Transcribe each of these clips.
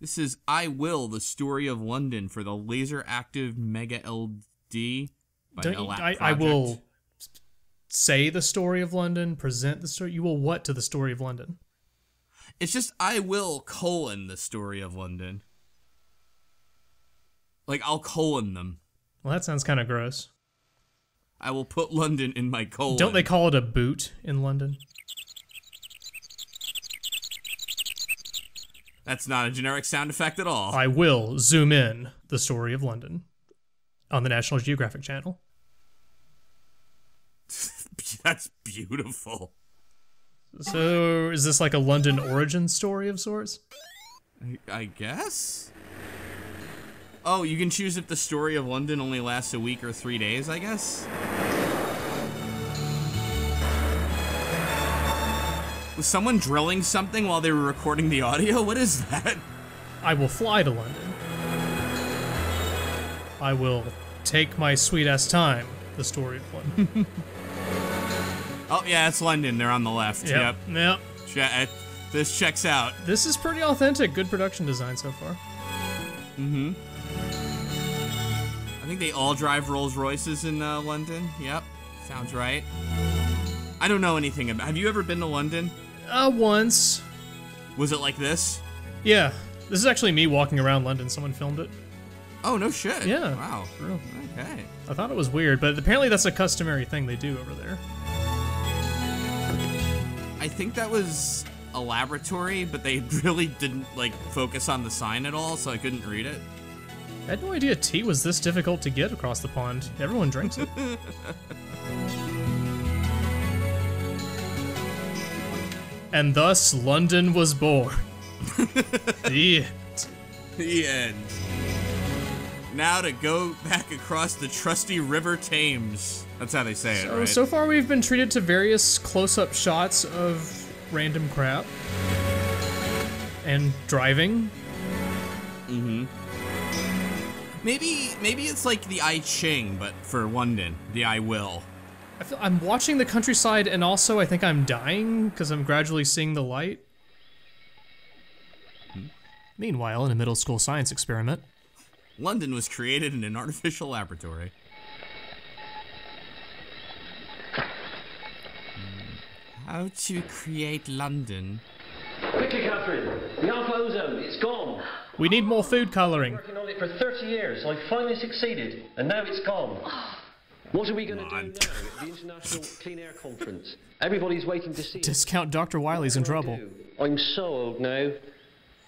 This is I Will, the Story of London for the Laser Active Mega LD by the LAP project. I will say the story of London, present the story. You will what to the story of London? It's just I will : the story of London. Like, I'll : them. Well, that sounds kind of gross. I will put London in my : Don't they call it a boot in London? That's not a generic sound effect at all. I will zoom in the story of London on the National Geographic channel. That's beautiful. So is this like a London origin story of sorts? I guess? Oh, you can choose if the story of London only lasts a week or 3 days, I guess? Was someone drilling something while they were recording the audio? What is that? I will fly to London. I will take my sweet-ass time, the story of London. Oh, yeah, it's London. They're on the left. Yep. This checks out. This is pretty authentic. Good production design so far. Mm-hmm. I think they all drive Rolls Royces in London. Yep, sounds right. I don't know anything about. Have you ever been to London? Once. Was it like this? Yeah. This is actually me walking around London. Someone filmed it. Oh, no shit. Yeah. Wow. Real. Okay. I thought it was weird, but apparently that's a customary thing they do over there. I think that was a laboratory, but they really didn't focus on the sign at all, so I couldn't read it. I had no idea tea was this difficult to get across the pond. Everyone drinks it. And thus, London was born. The end. The end. Now to go back across the trusty River Thames. That's how they say it, right? So far we've been treated to various close-up shots of random crap. And driving. Mm-hmm. Maybe it's like the I Ching, but for London, the I Will. I'm watching the countryside, and also I think I'm dying because I'm gradually seeing the light. Mm-hmm. Meanwhile, in a middle school science experiment, London was created in an artificial laboratory. How to create London? Quickly, Catherine. The Alpha-Ozone, it's gone. We need more food coloring. I've been working on it for 30 years. I finally succeeded, and now it's gone. What are we going to do now at the International Clean Air Conference? Everybody's waiting to see. Discount Dr. Wiley's in trouble. I'm so old now.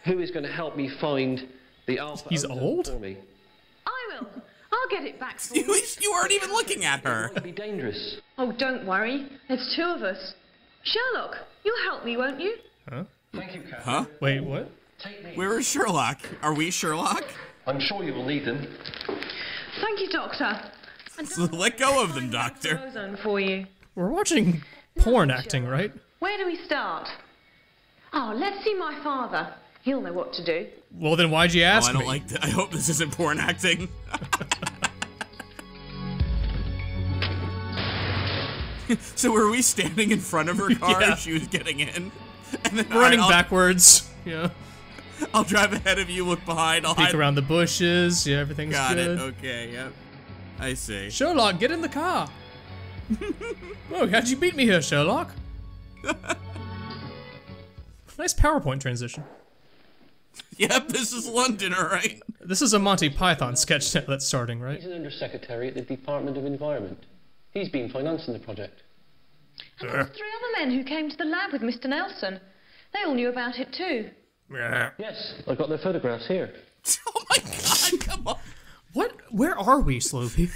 Who is going to help me find the Alpha? He's old? For me? I will. I'll get it back for you. You weren't even looking at her. It might be dangerous. Oh, don't worry. There's two of us. Sherlock, you'll help me, won't you? Huh? Thank you, Catherine. Huh? Wait, what? Where is Sherlock? Are we Sherlock? I'm sure you will need them. Thank you, Doctor. Let go of them, Doctor. For you. We're watching porn acting, right? Where do we start? Oh, let's see my father. He'll know what to do. Well, then why'd you ask me? I don't like that. I hope this isn't porn acting. So were we standing in front of her car as she was getting in? And then, running backwards. Yeah. I'll drive ahead of you, look behind. I'll peek around the bushes. Yeah, everything's good. Got it. Okay, yep. I see. Sherlock, get in the car. Whoa, how'd you beat me here, Sherlock? Nice PowerPoint transition. Yep, this is London, all right. This is a Monty Python sketch that's starting, right? He's an undersecretary at the Department of Environment. He's been financing the project. And there were 3 other men who came to the lab with Mr. Nelson. They all knew about it, too. Yes, I've got their photographs here. Oh my God, come on. What? Where are we, Slopey?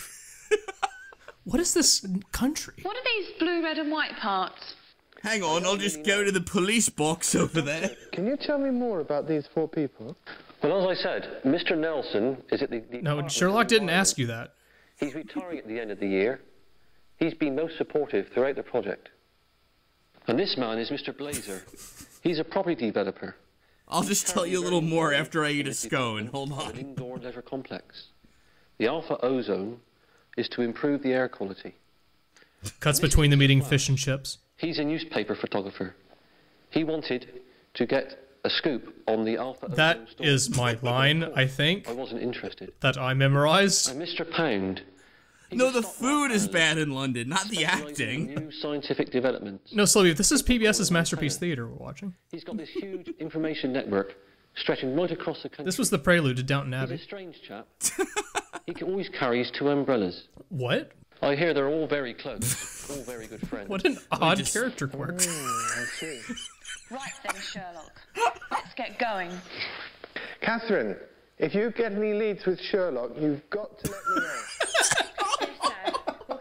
What is this country? What are these blue, red, and white parts? Hang on, I'll just go to the police box over there. Can you tell me more about these 4 people? Well, as I said, Mr. Nelson is at the No, Sherlock didn't ask you that. He's retiring at the end of the year. He's been most supportive throughout the project. And this man is Mr. Blazer. He's a property developer. I'll just tell you a little more after I eat a scone. Hold on. Windsor Leisure Complex. The Alpha-Ozone is to improve the air quality. Cuts between them eating fish and chips. He's a newspaper photographer. He wanted to get a scoop on the Alpha-Ozone That story. Is my line, I think. I wasn't interested. That I memorized. And Mr. Pound. No, the food is bad in London, not the acting. New scientific developments. No, Sylvia, this is PBS's Masterpiece Theatre we're watching. He's got this huge information network stretching right across the country. This was the prelude to Downton Abbey. He's a strange chap. He always carries two umbrellas. What? I hear they're all very close, all very good friends. What an odd character quirk. I see. Right then, Sherlock. Let's get going. Catherine, if you get any leads with Sherlock, you've got to let me know.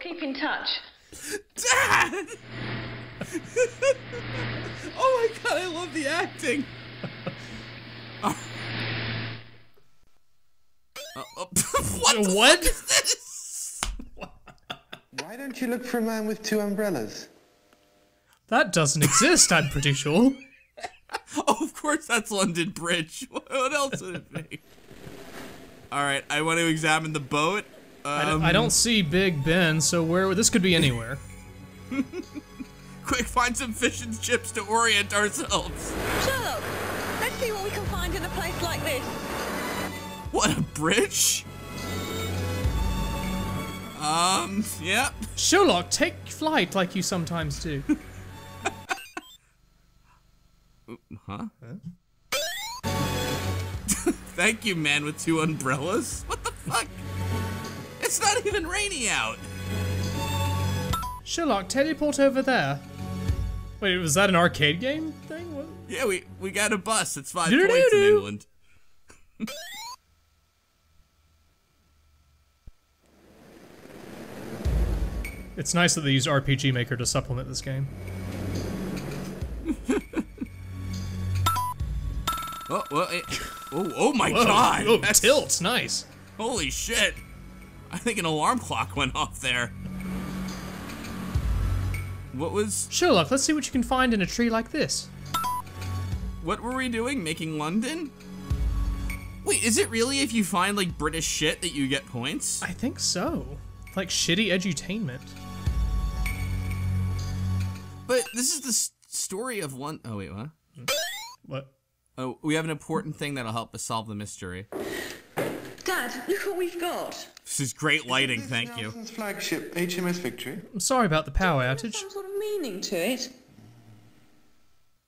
Keep in touch. Dad! Oh my god, I love the acting! What? The fuck is this? Why don't you look for a man with two umbrellas? That doesn't exist, I'm pretty sure. Oh, of course that's London Bridge. What else would it be? Alright, I want to examine the boat. I don't see Big Ben, so where this could be anywhere. Quick, find some fish and chips to orient ourselves. Sherlock, let's see what we can find in a place like this. What, a bridge? Yep. Sherlock, take flight like you sometimes do. Huh? Thank you, man with two umbrellas. What the fuck? It's not even rainy out. Sherlock, teleport over there. Wait, was that an arcade game thing? What? Yeah, we got a bus. It's 5 points in England. It's nice that they use RPG Maker to supplement this game. Oh my god! Oh, that's... tilt, nice. Holy shit. I think an alarm clock went off there. What was... Sherlock, let's see what you can find in a tree like this. What were we doing? Making London? Wait, is it really if you find, like, British shit that you get points? I think so. Like, shitty edutainment. But this is the story of London... Oh, wait, what? What? Oh, we have an important thing that'll help us solve the mystery. Dad, look what we've got. This is great lighting, thank you. Nelson's flagship, HMS Victory. I'm sorry about the power outage. Some sort of meaning to it.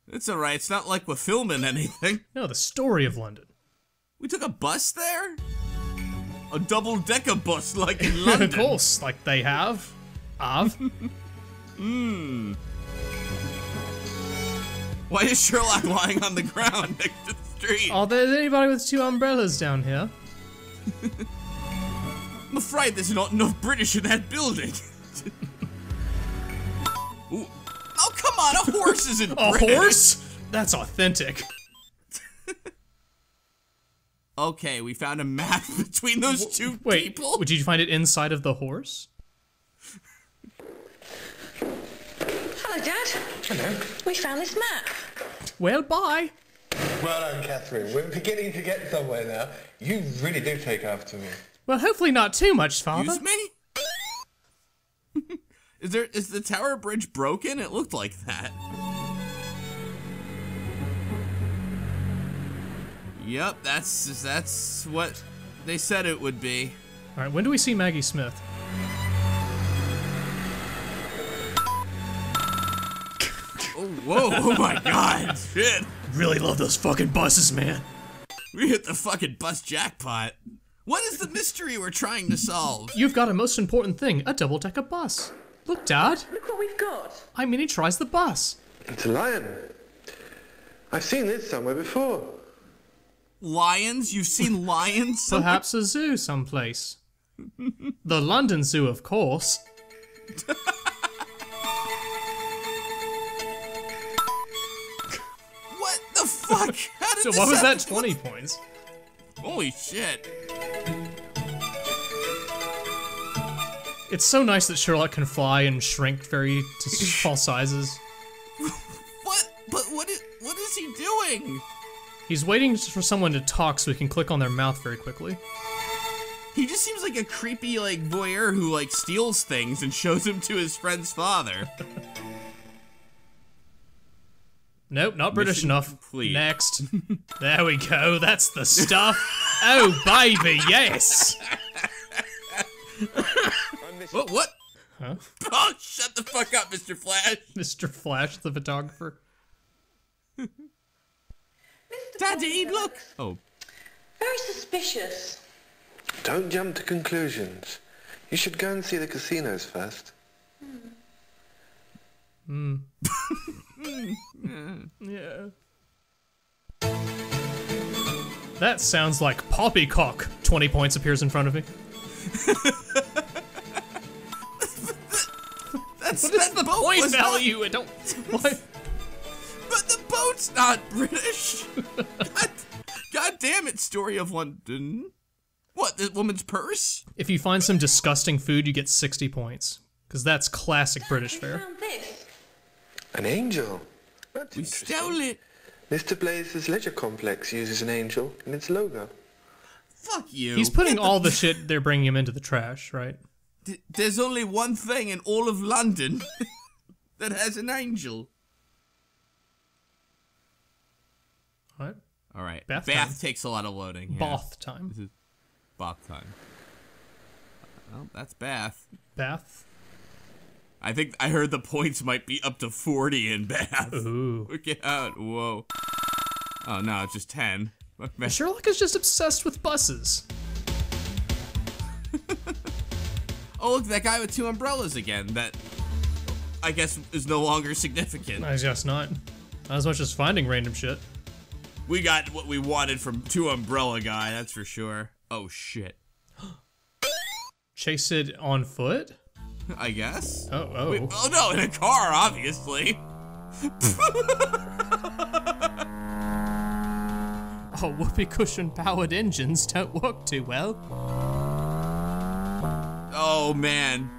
It's alright, it's not like we're filming anything. No, the story of London. We took a bus there? A double-decker bus like in London. Of course, like they have. Mmm. Why is Sherlock lying on the ground next to the street? Are there anybody with two umbrellas down here? I'm afraid there's not enough British in that building. Ooh. Oh, come on, a horse isn't British. A horse? That's authentic. Okay, we found a map between those two people. Wait, did you find it inside of the horse? Hello, Dad. Hello. We found this map. Well, bye. Well done, Catherine. We're beginning to get somewhere now. You really do take after me. Well, hopefully not too much, Father. Excuse me? Is the Tower Bridge broken? It looked like that. Yep, that's what they said it would be. All right, when do we see Maggie Smith? Oh, whoa, oh my god, shit. Really love those fucking buses, man. We hit the fucking bus jackpot. What is the mystery we're trying to solve? You've got a most important thing, a double-decker bus. Look, Dad. Look what we've got. I mean, he tries the bus. It's a lion. I've seen this somewhere before. Lions? You've seen lions? Perhaps a zoo someplace. The London Zoo, of course. Fuck! How did so why was that 20 points? Holy shit. It's so nice that Sherlock can fly and shrink very to small sizes. What? But what is he doing? He's waiting for someone to talk so we can click on their mouth very quickly. He just seems like a creepy, like, voyeur who, like, steals things and shows them to his friend's father. Nope, not British Mission enough. Complete. Next. There we go, that's the stuff. Oh, baby, yes! What? Huh? Oh, shut the fuck up, Mr. Flash! Mr. Flash, the photographer. Daddy, look! Oh. Very suspicious. Don't jump to conclusions. You should go and see the casinos first. Hmm. Yeah. That sounds like poppycock. 20 points appears in front of me. That's the point value. Not... I don't. Why? But the boat's not British. God damn it, Story of London. What, the woman's purse? If you find some disgusting food, you get 60 points. Because that's classic British fare. An angel? That's we stole it! Mr. Blazer's Leisure Complex uses an angel in its logo. Fuck you. He's putting all the shit they're bringing him into the trash, right? There's only one thing in all of London that has an angel. What? Alright. Bath takes a lot of loading. Yeah. Bath time. This is bath time. Well, that's bath. Bath? I think I heard the points might be up to 40 in Bath. Ooh. Look out, whoa. Oh no, it's just 10. Sherlock is just obsessed with buses. Oh look, that guy with two umbrellas again, that I guess is no longer significant. I guess not. Not as much as finding random shit. We got what we wanted from two umbrella guy, that's for sure. Oh shit. Chase it on foot? I guess. Oh, oh. Wait, oh no, in a car, obviously. Oh, whoopee cushion powered engines don't work too well. Oh man.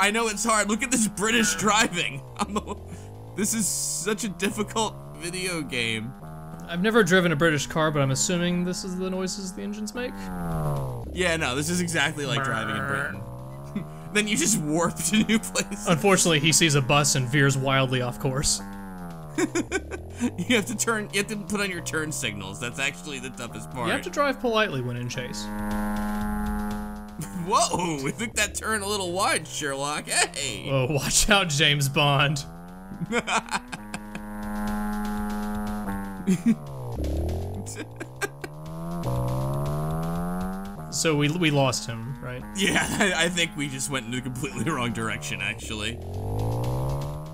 I know it's hard. Look at this British driving. This is such a difficult video game. I've never driven a British car, but I'm assuming this is the noises the engines make. Yeah, no, this is exactly like driving in Britain. Then you just warp to new places. Unfortunately, he sees a bus and veers wildly off course. You have to turn, you have to put on your turn signals. That's actually the toughest part. You have to drive politely when in chase. Whoa, we took that turn a little wide, Sherlock. Hey! Oh, watch out, James Bond. So we lost him, right? Yeah, I think we just went in the completely wrong direction, actually.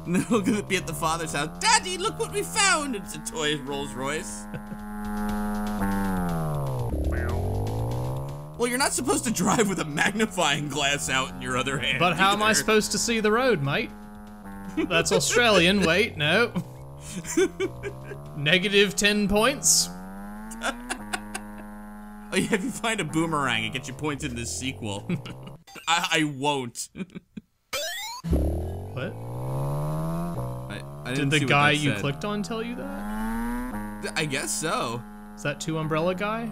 No, we're gonna be at the father's house. Daddy, look what we found! It's a toy Rolls Royce. Well, you're not supposed to drive with a magnifying glass out in your other hand. But how am I supposed to see the road, mate? That's Australian, wait, no. Negative 10 points. Oh, yeah, if you find a boomerang, it gets you points in this sequel. I won't. What? I didn't see the guy you clicked on tell you that? I guess so. Is that two umbrella guy?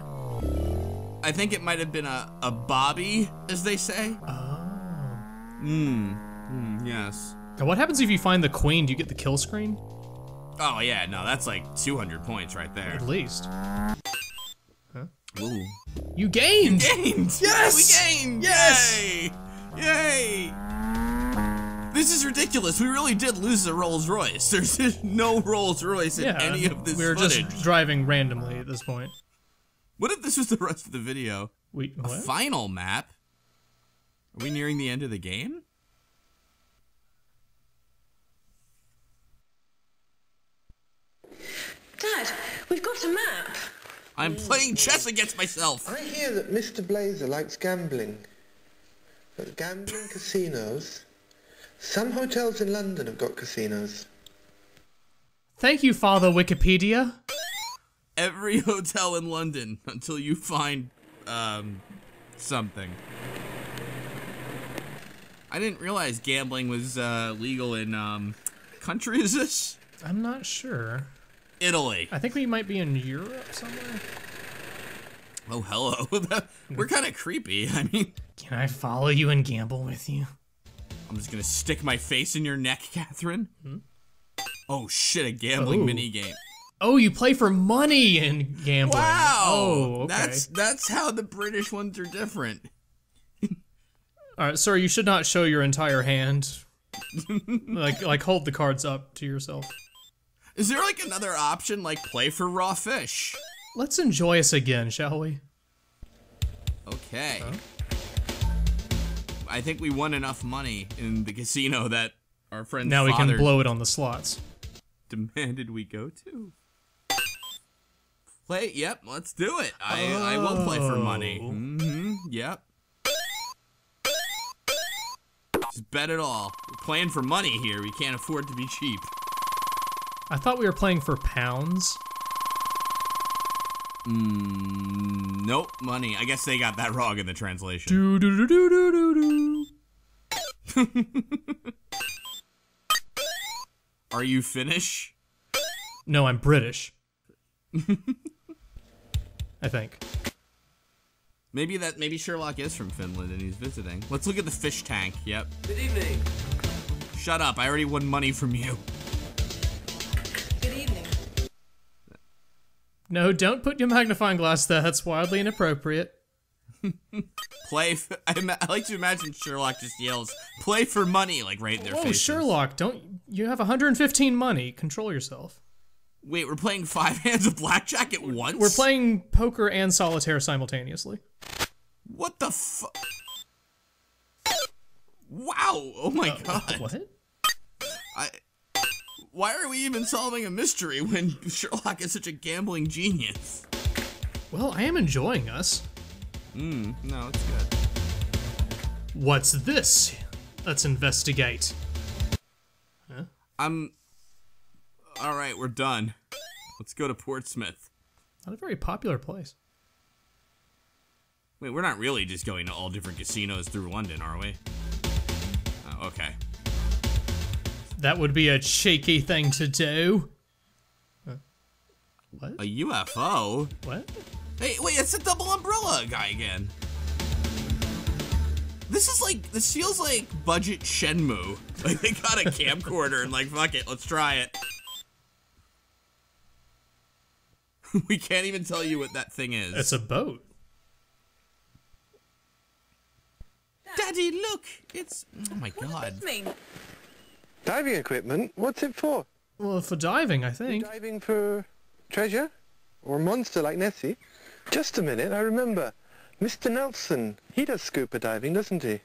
I think it might have been a Bobby, as they say. Oh. Yes. Now, what happens if you find the queen? Do you get the kill screen? Oh, yeah, no, that's like 200 points right there. At least. Ooh. You gained! You gained! Yes! We gained! Yes! Yay! Yay! This is ridiculous. We really did lose the Rolls Royce. There's no Rolls Royce in any of this footage. Just driving randomly at this point. What if this was the rest of the video? Wait, what? A final map? Are we nearing the end of the game? Dad, we've got a map. I'm playing chess against myself. I hear that Mr. Blazer likes gambling. But gambling casinos. Some hotels in London have got casinos. Thank you, Father Wikipedia. Every hotel in London until you find something. I didn't realize gambling was legal in country is this? I'm not sure. Italy. I think we might be in Europe somewhere. Oh, hello. We're kind of creepy, I mean. Can I follow you and gamble with you? I'm just gonna stick my face in your neck, Catherine. Hmm? Oh shit, a gambling minigame. Oh, you play for money in gambling. Wow. Oh, okay. That's how the British ones are different. All right, sir, you should not show your entire hand. like hold the cards up to yourself. Is there like another option, like play for raw fish? Let's enjoy us again, shall we? Okay. I think we won enough money in the casino that our friend now we can blow it on the slots. Demanded we go to. Play, yep, let's do it. I will play for money. Mm-hmm, yep. Just bet it all. We're playing for money here. We can't afford to be cheap. I thought we were playing for pounds. Nope, money. I guess they got that wrong in the translation. Do do do do do do do. Are you Finnish? No, I'm British. I think. Maybe Sherlock is from Finland and he's visiting. Let's look at the fish tank. Yep. Good evening. Shut up! I already won money from you. Good evening. No, don't put your magnifying glass there. That's wildly inappropriate. Play. I like to imagine Sherlock just yells, "Play for money!" like right in their faces. Oh, Sherlock! Don't you have 115 money? Control yourself. Wait, we're playing 5 hands of blackjack at once? We're playing poker and solitaire simultaneously. What the fu- Wow! Oh my god! What? Why are we even solving a mystery when Sherlock is such a gambling genius? Well, I am enjoying us. No, it's good. What's this? Let's investigate. Huh? Alright, we're done. Let's go to Portsmouth. Not a very popular place. Wait, we're not really just going to all different casinos through London, are we? Oh, okay. That would be a shaky thing to do. What? A UFO? What? Hey, wait, it's a double umbrella guy again. This feels like budget Shenmue. Like, they got a camcorder and like, fuck it, let's try it. We can't even tell you what that thing is. It's a boat. Daddy, look! It's... Oh my god. Diving equipment? What's it for? Well, for diving, I think. You're diving for treasure? Or a monster like Nessie? Just a minute, I remember. Mr. Nelson, he does scuba diving, doesn't he?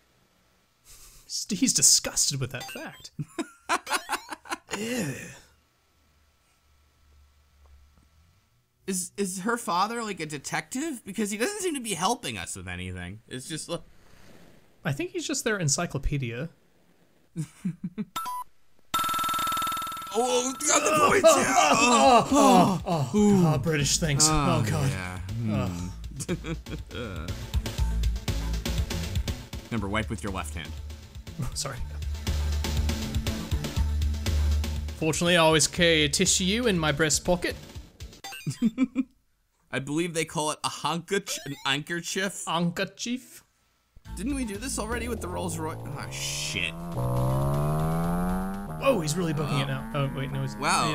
He's disgusted with that fact. Ew. Is her father like a detective? Because he doesn't seem to be helping us with anything. It's just like... I think he's just their encyclopedia. Oh, got the points! Yeah. British things. Oh god. Yeah. Remember, wipe with your left hand. Sorry. Fortunately, I always carry a tissue in my breast pocket. I believe they call it a handkerchief, an handkerchief. Handkerchief. Didn't we do this already with the Rolls Royce? Oh shit. Whoa, he's really booking it now. Oh wait, no, he's wow.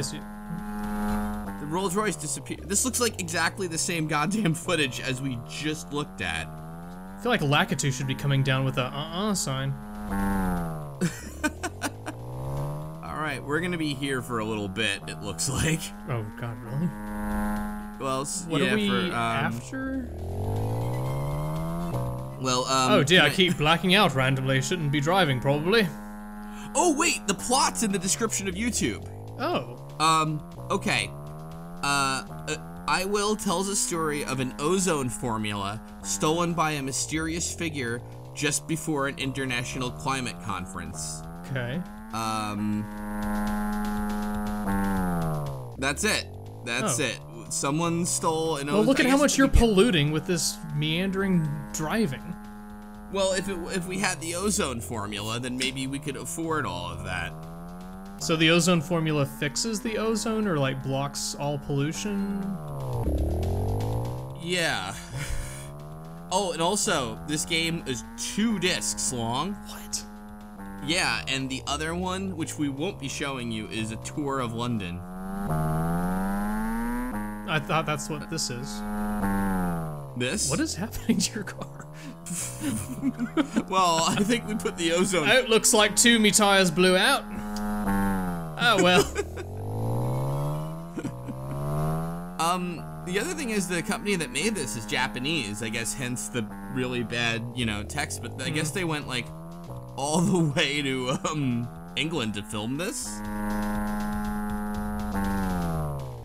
The Rolls Royce disappeared. This looks like exactly the same goddamn footage as we just looked at. I feel like Lakitu should be coming down with a sign. Alright, we're gonna be here for a little bit, it looks like. Oh god, really? Well, what yeah, are we for, after? Well, oh dear, I keep blacking out randomly. Shouldn't be driving, probably. Oh wait, the plot's in the description of YouTube. Oh. Okay. I Will tells a story of an ozone formula stolen by a mysterious figure just before an international climate conference. Okay. That's it. That's it. Someone stole an ozone. Well, look at how much you're polluting with this meandering driving. Well, if we had the ozone formula, then maybe we could afford all of that. So the ozone formula fixes the ozone, or like blocks all pollution? Yeah. Oh, and also, this game is 2 discs long. What? Yeah, and the other one, which we won't be showing you, is a tour of London. I thought that's what this is. This? What is happening to your car? Well, I think we put the ozone... Oh, it looks like two me tires blew out. Oh, well. The other thing is the company that made this is Japanese, I guess, hence the really bad, you know, text, but I guess they went, like, all the way to, England to film this?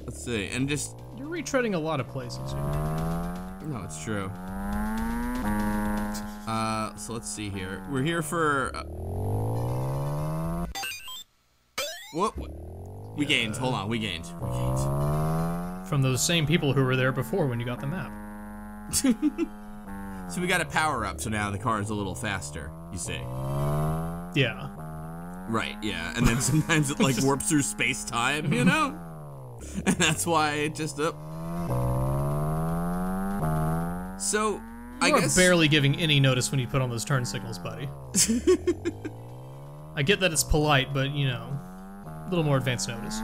Let's see, and just... You're retreading a lot of places. No, it's true. So let's see here. We're here for... What? We gained. Hold on, we gained. We gained. From those same people who were there before when you got the map. So we got a power-up, so now the car is a little faster, you see. Yeah. Right, yeah. And then sometimes it, like, warps through space-time, you know? And that's why it just... So, I guess... You are barely giving any notice when you put on those turn signals, buddy. I get that it's polite, but, you know, a little more advanced notice.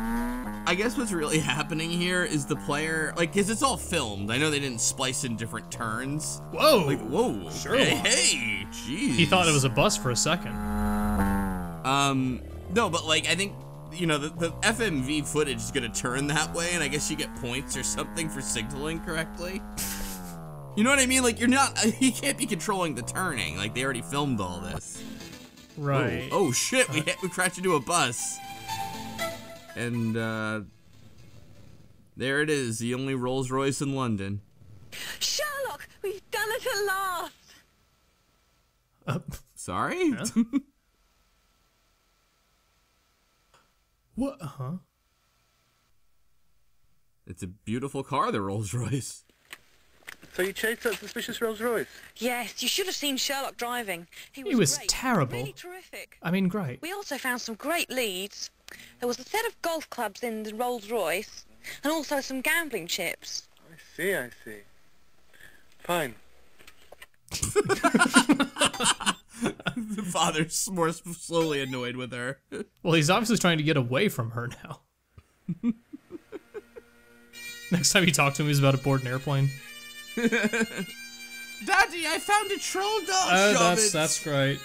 I guess what's really happening here is the player... Like, because it's all filmed. I know they didn't splice in different turns. Whoa! Like, whoa. Sure. Hey, jeez. He thought it was a bus for a second. No, but, like, I think, you know, the FMV footage is going to turn that way, and I guess you get points or something for signaling correctly. You know what I mean? Like, you're not, you can't be controlling the turning. Like, they already filmed all this. Right. Oh, oh shit, we crashed into a bus. And, there it is, the only Rolls Royce in London. Sherlock, we've done it at last. Sorry? Yeah. What, huh? It's a beautiful car, the Rolls Royce. So you chased that suspicious Rolls Royce? Yes, you should have seen Sherlock driving. He was great. Terrible. Really terrific. I mean, great. We also found some great leads. There was a set of golf clubs in the Rolls Royce, and also some gambling chips. I see, I see. Fine. The father's more slowly annoyed with her. Well, he's obviously trying to get away from her now. Next time you talk to him, he's about to board an airplane. Daddy, I found a troll doll. Oh, that's great.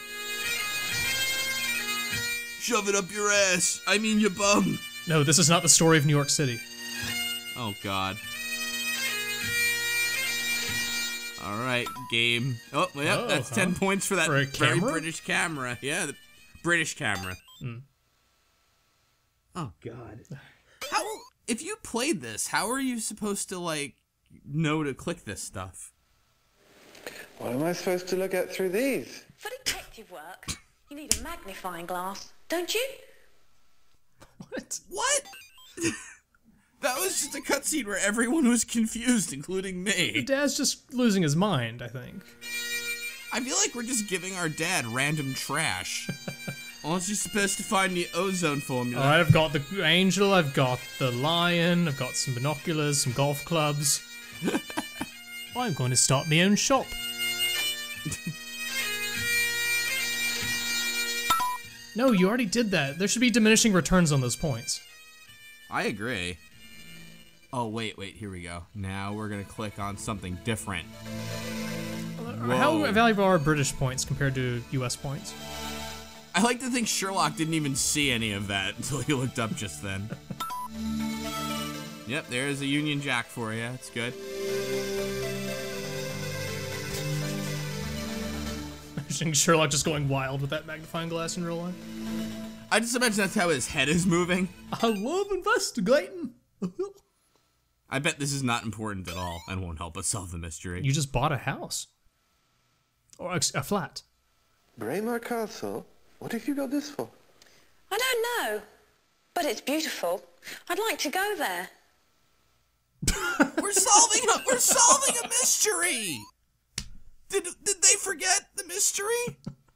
Shove it up your ass. I mean your bum. No, this is not the story of New York City. Oh God. All right, game. Oh, yep, oh, that's 10 points for that very British camera. Yeah, the British camera. Mm. Oh God. How? If you played this, how are you supposed to like? Know to click this stuff. What am I supposed to look at through these? For detective work, you need a magnifying glass, don't you? What? What? That was just a cutscene where everyone was confused, including me. Your dad's just losing his mind, I think. I feel like we're just giving our dad random trash. Aren't you supposed to find the ozone formula? Alright, I've got the angel, I've got the lion, I've got some binoculars, some golf clubs. I'm going to start my own shop. No, you already did that. There should be diminishing returns on those points. I agree. Oh, wait, here we go. Now we're going to click on something different. How valuable are British points compared to US points? I like to think Sherlock didn't even see any of that until he looked up just then. Yep, there's a Union Jack for you. It's good. Imagine Sherlock just going wild with that magnifying glass in real life. I just imagine that's how his head is moving. I love investigating. I bet this is not important at all and won't help us solve the mystery. You just bought a house. Or a flat. Braemar Castle? What have you got this for? I don't know. But it's beautiful. I'd like to go there. We're solving a mystery. Did they forget the mystery?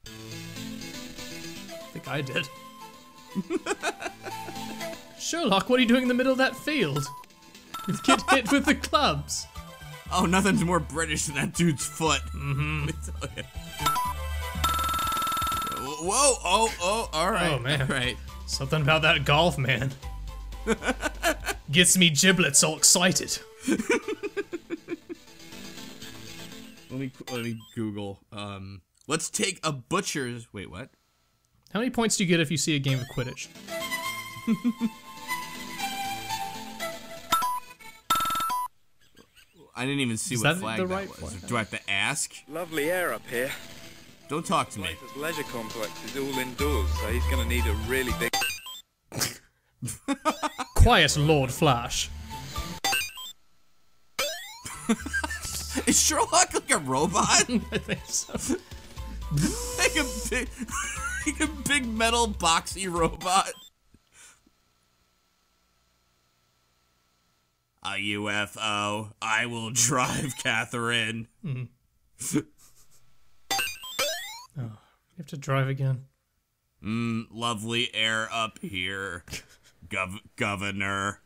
I think I did. Sherlock, what are you doing in the middle of that field? Get hit with the clubs. Oh, nothing's more British than that dude's foot. Mm-hmm. Whoa! Oh! Oh! All right. Oh man! All right. Something about that golf, man. Gets me giblets all excited. Let me Google. Let's take a butcher's. Wait, what? How many points do you get if you see a game of Quidditch? I didn't even see what flag that was. Do I have to ask? Lovely air up here. Don't talk to me. This leisure complex is all indoors, so he's gonna need a really big. Quiet, Lord Flash. Is Sherlock like a robot? I think so. like a big metal boxy robot. A UFO. I will drive Catherine. Mm. Oh, you have to drive again. Mm, lovely air up here, governor.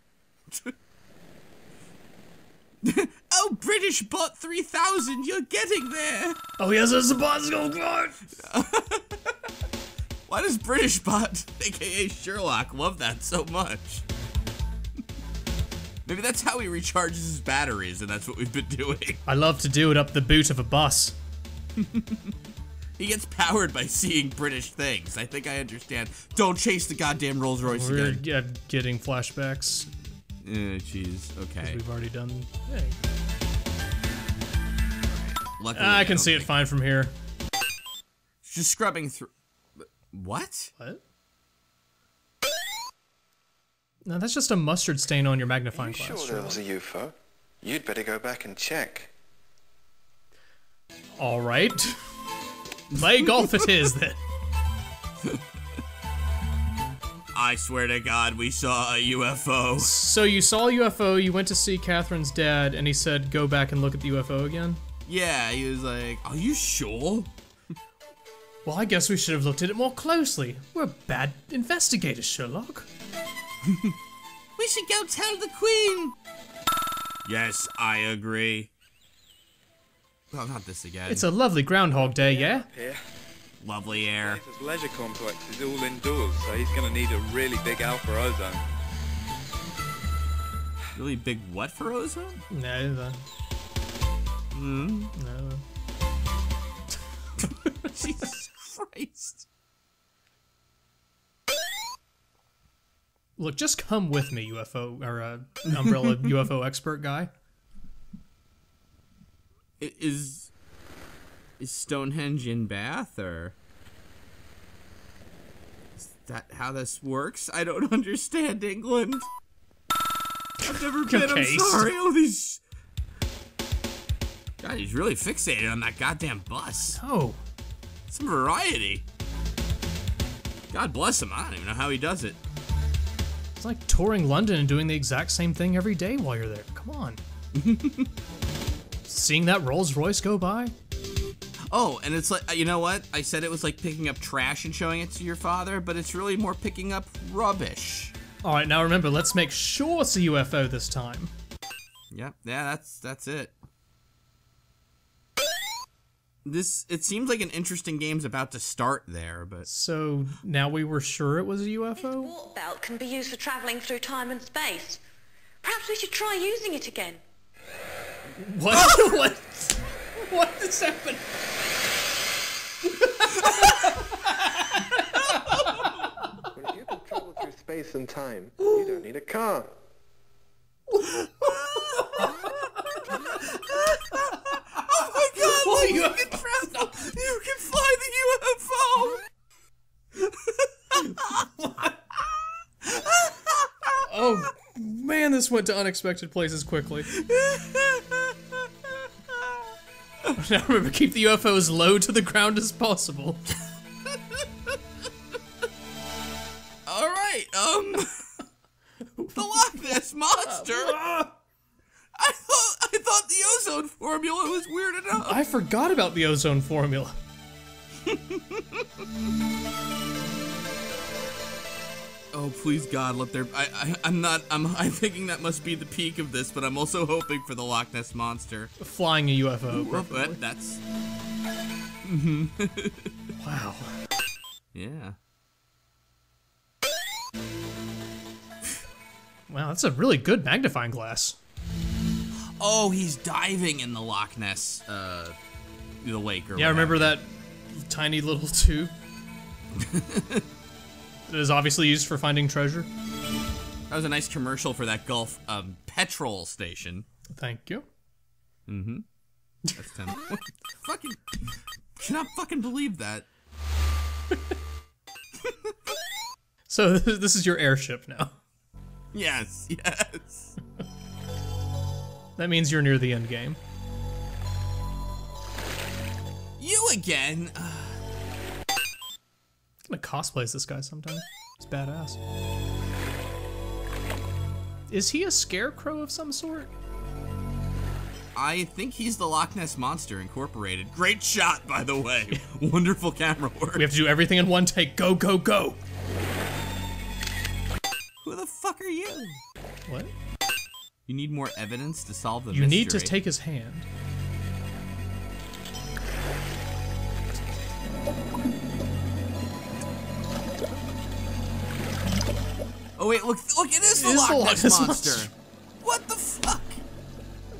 Oh, British bot 3000, you're getting there. Oh, yes, it's a bot's going on. Why does British bot, aka Sherlock, love that so much? Maybe that's how he recharges his batteries, and that's what we've been doing. I love to do it up the boot of a bus. He gets powered by seeing British things. I think I understand. Don't chase the goddamn Rolls Royce again. Yeah, getting flashbacks. Jeez. Okay. We've already done. Hey. Luckily, I can see it fine from here. Just scrubbing through. What? What? No, that's just a mustard stain on your magnifying glass. Sure, there was a UFO. You'd better go back and check. All right. Play golf it is then. I swear to God, we saw a UFO. So you saw a UFO. You went to see Catherine's dad, and he said, "Go back and look at the UFO again." Yeah, he was like, "Are you sure?" Well, I guess we should have looked at it more closely. We're bad investigators, Sherlock. We should go tell the Queen. Yes, I agree. Oh, not this again. It's a lovely Groundhog Day, yeah? Yeah. Lovely air. His leisure complex is all indoors, so he's gonna need a really big Alpha-Ozone. Really big what for ozone? No. No. Jesus Christ. Look, just come with me, UFO, or umbrella UFO expert guy. Is Stonehenge in Bath, or is that how this works? I don't understand England. I've never been. I'm sorry. Oh, these. God, he's really fixated on that goddamn bus. Oh, some variety. God bless him. I don't even know how he does it. It's like touring London and doing the exact same thing every day while you're there. Come on. Seeing that Rolls Royce go by. Oh, and it's like, you know what? I said it was like picking up trash and showing it to your father, but it's really more picking up rubbish. All right, now remember, let's make sure it's a UFO this time. Yep, yeah, that's it. It seems like an interesting game's about to start there, but... So, now we were sure it was a UFO? This warp belt can be used for traveling through time and space. Perhaps we should try using it again. What? Oh! What? What has happened? When you can travel through space and time, you don't need a car. Oh my God! Well, you can travel. You can fly the UFO. Oh man, this went to unexpected places quickly. Now remember, keep the UFO as low to the ground as possible. All right, the Loch Ness Monster. I thought the ozone formula was weird enough. I forgot about the ozone formula. Oh please God, let there. I'm thinking that must be the peak of this, but I'm also hoping for the Loch Ness Monster. Flying a UFO. Ooh, that's. Mm-hmm. Wow. Yeah. Wow, that's a really good magnifying glass. Oh, he's diving in the Loch Ness, the lake or whatever. Yeah, I remember that tiny little tube. It is obviously used for finding treasure. That was a nice commercial for that Gulf petrol station. Thank you. Mm-hmm. That's 10. What the fucking... Cannot fucking believe that. So this is your airship now. Yes, yes. That means you're near the end game. You again? I'm gonna cosplay as this guy sometime. He's badass. Is he a scarecrow of some sort? I think he's the Loch Ness Monster Incorporated. Great shot, by the way. Wonderful camera work. We have to do everything in one take. Go, go, go. Who the fuck are you? What? You need more evidence to solve the mystery. You need to take his hand. Oh wait, look, look, it is the Loch Ness Monster. What the fuck?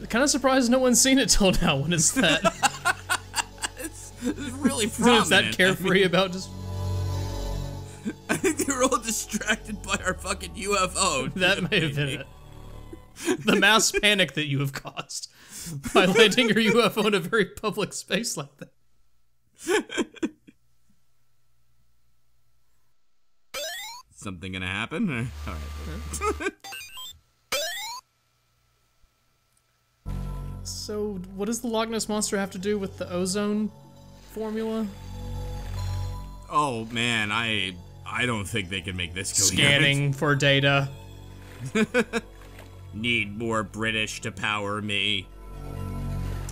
Kind of surprised no one's seen it till now. What is that? It's really prominent. It's that carefree about just... I think they were all distracted by our fucking UFO. That may have been it. The mass panic that you have caused by landing your UFO in a very public space like that. Something gonna happen? All right. So, what does the Loch Ness Monster have to do with the ozone formula? Oh man, I don't think they can make this coherent. Scanning for data. Need more British to power me. I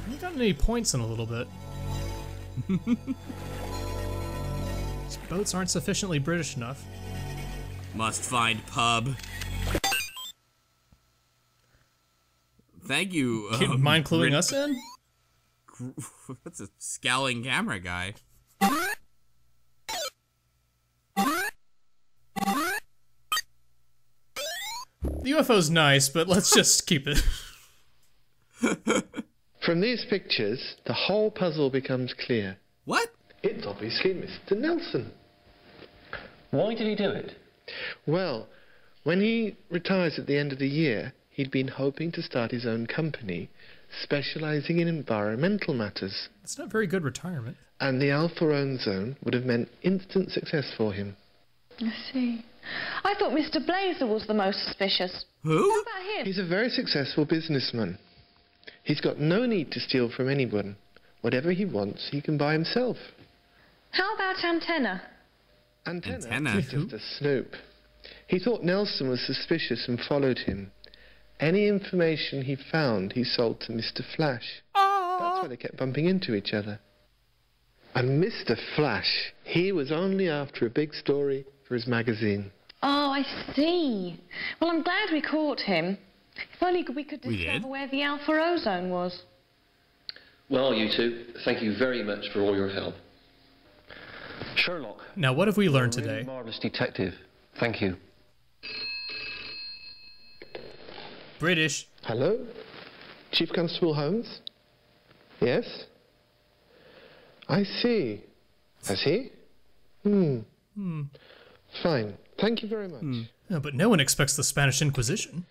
haven't gotten any points in a little bit. These boats aren't sufficiently British enough. Must find pub. Thank you. Do you mind cluing us in? That's a scowling camera guy. The UFO's nice, but let's just keep it. From these pictures, the whole puzzle becomes clear. What? It's obviously Mr. Nelson. Why did he do it? Well, when he retires at the end of the year, he'd been hoping to start his own company, specializing in environmental matters. It's not very good retirement. And the Alpha-Ozone would have meant instant success for him. I see. I thought Mr. Blazer was the most suspicious. Who? How about him? He's a very successful businessman. He's got no need to steal from anyone. Whatever he wants, he can buy himself. How about Antenna? Antenna? He's just a snoop. He thought Nelson was suspicious and followed him. Any information he found, he sold to Mr. Flash. Oh. That's why they kept bumping into each other. And Mr. Flash, he was only after a big story for his magazine. Oh, I see. Well, I'm glad we caught him. If only we could discover where the Alpha-Ozone was. Well, you two, thank you very much for all your help. Sherlock. Now, what have we learned today? Really marvelous detective. Thank you. British. Hello? Chief Constable Holmes? Yes? I see. I see? Hmm. Hmm. Fine. Thank you very much. Mm. No, but no one expects the Spanish Inquisition.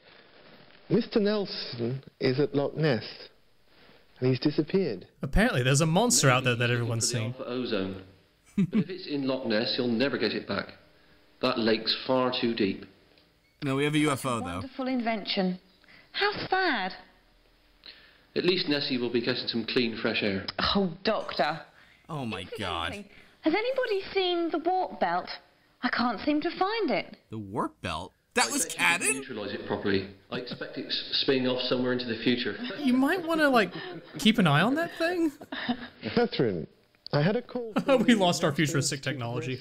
Mr. Nelson is at Loch Ness, and he's disappeared. Apparently there's a monster out there that everyone's seen. Alpha-Ozone. But if it's in Loch Ness, you'll never get it back. That lake's far too deep. No, we have a UFO, though. Wonderful invention. How sad. At least Nessie will be getting some clean, fresh air. Oh, Doctor. Oh, my God. Has anybody seen the warp belt? I can't seem to find it. The warp belt? That was canon? Neutralize it properly. I expect it's spinning off somewhere into the future. You might want to, like, keep an eye on that thing. Catherine, I had a call. We lost our futuristic technology.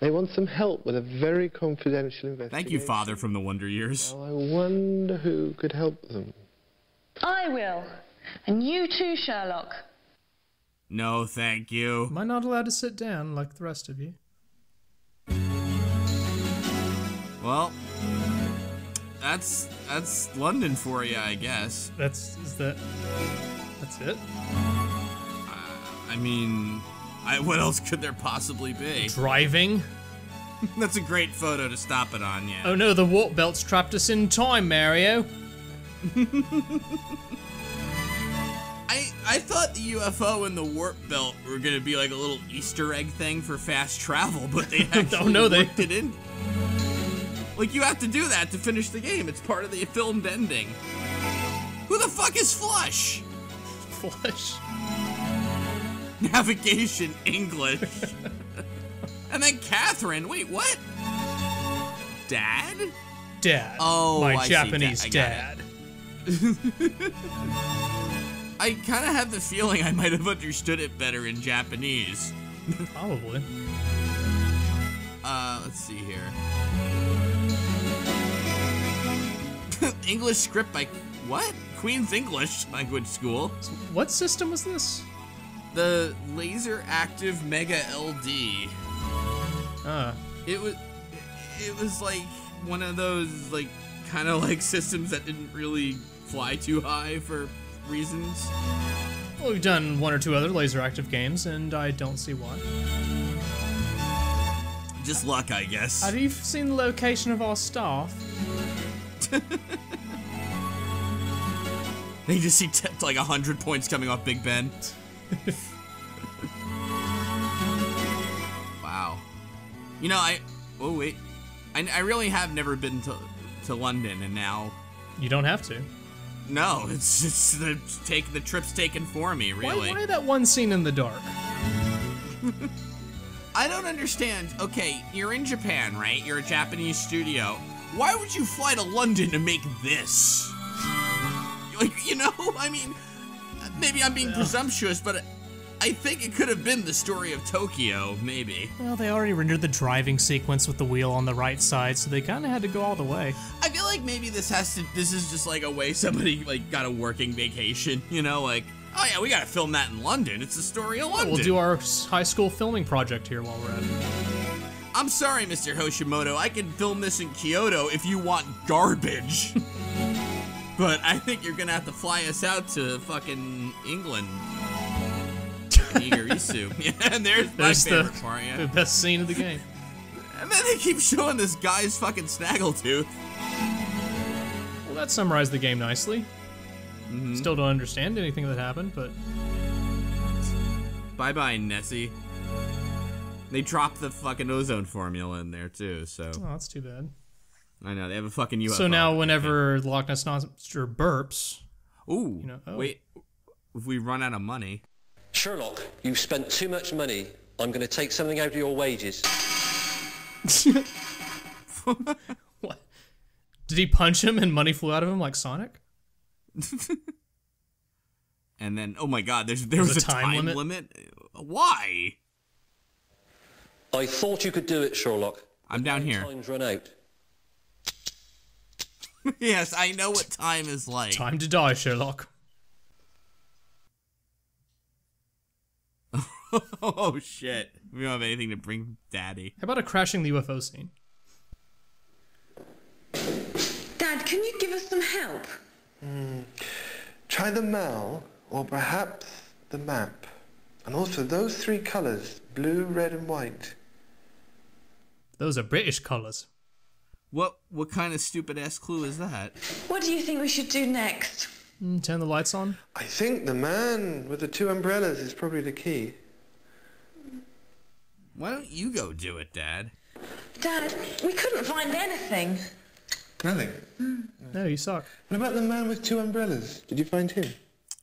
They want some help with a very confidential investigation. Thank you, Father from the Wonder Years. Well, I wonder who could help them. I will. And you too, Sherlock. No, thank you. Am I not allowed to sit down like the rest of you? Well, that's London for you, I guess. That's it? I mean, what else could there possibly be? Driving? That's a great photo to stop it on, yeah. Oh no, the warp belt's trapped us in time, Mario. I thought the UFO and the warp belt were going to be like a little Easter egg thing for fast travel, but they actually oh, no, worked it in. Like, you have to do that to finish the game. It's part of the filmed ending. Who the fuck is Flush? Flush? Navigation, English. And then Catherine. Wait, what? Dad? Dad. Oh, my Japanese dad. I kind of have the feeling I might have understood it better in Japanese. Probably. Let's see here. English script by what? Queen's English Language School. What system was this? The Laser Active Mega LD. It was like one of those like kind of like systems that didn't really fly too high for reasons. Well, we've done one or two other laser active games, and I don't see why. Just luck, I guess. Have you seen the location of our staff? They just see like 100 points coming off Big Ben. Wow. You know, I really have never been to London, and now. You don't have to. No, it's just the trip's taken for me, really. Why that one scene in the dark? I don't understand. Okay, you're in Japan, right? You're a Japanese studio. Why would you fly to London to make this? Like, you know, I mean, maybe I'm being presumptuous, but I think it could have been the story of Tokyo, maybe. Well, they already rendered the driving sequence with the wheel on the right side, so they kind of had to go all the way. I feel like maybe this is just like a way somebody like got a working vacation, you know, like, oh yeah, we gotta film that in London. It's the story of London. We'll do our high school filming project here while we're at it. I'm sorry, Mr. Hoshimoto, I can film this in Kyoto if you want garbage. But I think you're gonna have to fly us out to fucking England. Yeah, and there's my favorite part, yeah. The best scene of the game. And then they keep showing this guy's fucking snaggletooth. Well, that summarized the game nicely. Mm-hmm. Still don't understand anything that happened, but... Bye-bye, Nessie. They dropped the fucking ozone formula in there, too, so... Oh, that's too bad. I know, they have a fucking UFO. So now whenever Loch Ness Monster burps... Ooh, you know, oh. Wait. If we run out of money... Sherlock, you've spent too much money. I'm going to take something out of your wages. What? Did he punch him and money flew out of him like Sonic? And then, oh my God, there was a time limit? Why? I thought you could do it, Sherlock. I'm down here. Time's run out. Yes, I know what time is like. Time to die, Sherlock. Oh shit, we don't have anything to bring Daddy. How about a crashing the UFO scene? Dad, can you give us some help? Try the mal, or perhaps the map. And also those three colours, blue, red and white. Those are British colours. What kind of stupid ass clue is that? What do you think we should do next? Turn the lights on? I think the man with the two umbrellas is probably the key. Why don't you go do it, Dad? Dad, we couldn't find anything. Nothing? No, you suck. What about the man with two umbrellas? Did you find him?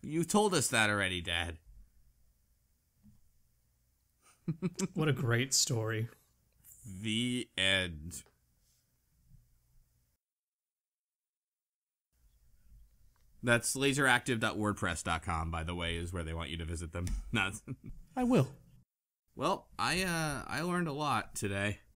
You told us that already, Dad. What a great story. The end. That's laseractive.wordpress.com, by the way, is where they want you to visit them. I will. Well, I learned a lot today.